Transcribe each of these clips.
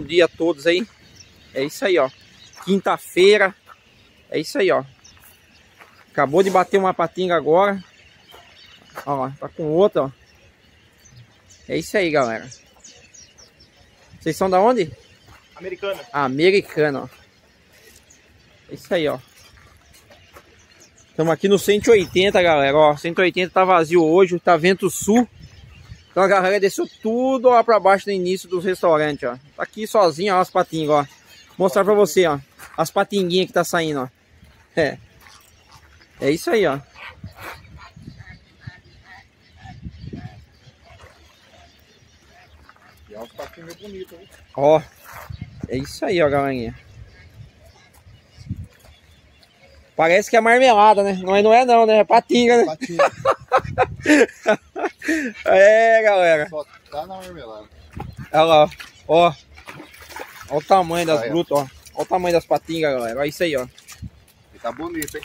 bom dia a todos aí. É isso aí, ó. Quinta-feira. É isso aí, ó. Acabou de bater uma patinga agora. Ó, tá com outra, ó. É isso aí, galera. Vocês são da onde? Americana. Americana, ó. É isso aí, ó. Estamos aqui no 180, galera, ó. 180 tá vazio hoje, tá vento sul. Então a galera desceu tudo, ó, pra baixo no início dos restaurantes, ó. Tá aqui sozinho, ó, as patingas, ó. Mostrar pra você, ó. As patinguinhas que tá saindo, ó. É. É isso aí, ó. E é um patinho meio bonito, hein? Ó. É isso aí, ó, galerinha. Parece que é marmelada, né? Mas não é não, né? É patinga, né? Patinga. É, galera. Só tá na marmelada. Olha lá, ó. Olha o tamanho das brutas, ó. Olha o tamanho das patingas, galera. Olha isso aí, ó. E tá bonito, hein?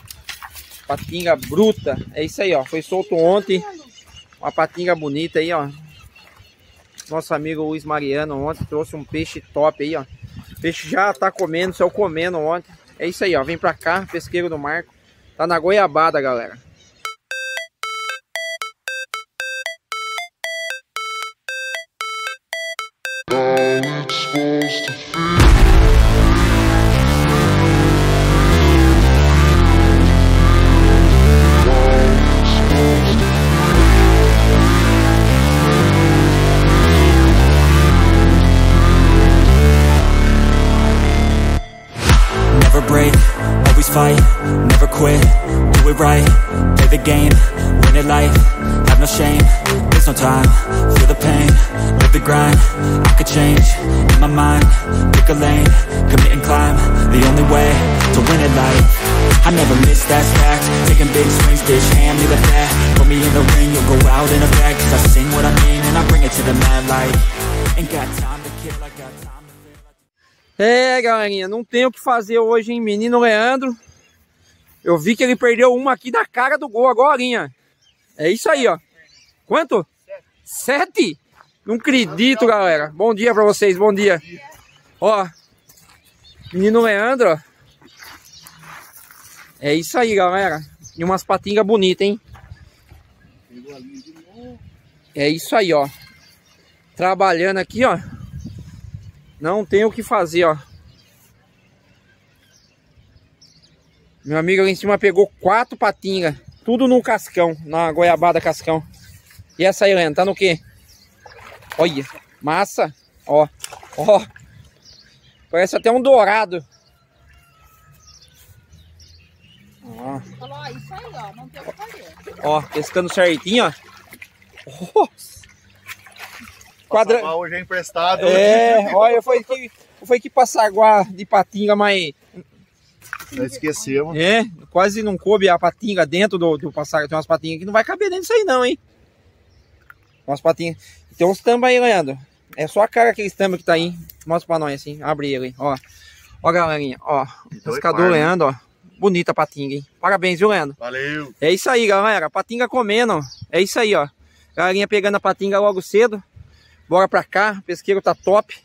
Patinga bruta. É isso aí, ó. Foi solto ontem. Uma patinga bonita aí, ó. Nosso amigo Luiz Mariano ontem trouxe um peixe top aí, ó. O peixe já tá comendo, saiu comendo ontem. É isso aí, ó. Vem pra cá, pesqueiro do Marco. Tá na goiabada, galera. Fight, never quit, do it right, play the game, win it life, have no shame, there's no time, feel the pain, live the grind, I could change, in my mind, pick a lane, commit and climb, the only way, to win it life. I never miss, that's fact. Taking big swings, dish hand me the bat. Put me in the ring, you'll go out in a bag, cause I sing what I mean and I bring it to the mad light. Ain't got time to kill, I got time. É, galerinha, não tem o que fazer hoje, hein? Menino Leandro. Eu vi que ele perdeu uma aqui da cara do gol agorinha. É isso aí, ó. Quanto? 7? Não acredito, galera. Bom dia pra vocês, bom dia. Ó, menino Leandro, ó. É isso aí, galera. E umas patingas bonitas, hein? É isso aí, ó. Trabalhando aqui, ó. Não tem o que fazer, ó. Meu amigo ali em cima pegou 4 patingas. Tudo no cascão, na goiabada cascão. E essa aí, Leandro, tá no quê? Olha, massa. Ó, ó. Parece até um dourado. Ó, isso aí, ó. Não tem o que fazer. Ó, pescando certinho, ó. Nossa. Passaguá hoje é emprestado. É, olha, foi que passaguá de patinga, mas... Nós esquecemos. É, quase não coube a patinga dentro do passaguá. Tem umas patingas que não vai caber dentro disso aí não, hein? Umas patingas. Tem uns tamba aí, Leandro. É só a cara daquele tamba que tá aí. Mostra pra nós assim, abre ele, ó. Ó, galerinha, ó. Pescador Leandro, ó. Bonita a patinga, hein? Parabéns, viu, Leandro? Valeu. É isso aí, galera. Patinga comendo. É isso aí, ó. Galerinha pegando a patinga logo cedo. Bora pra cá, o pesqueiro tá top.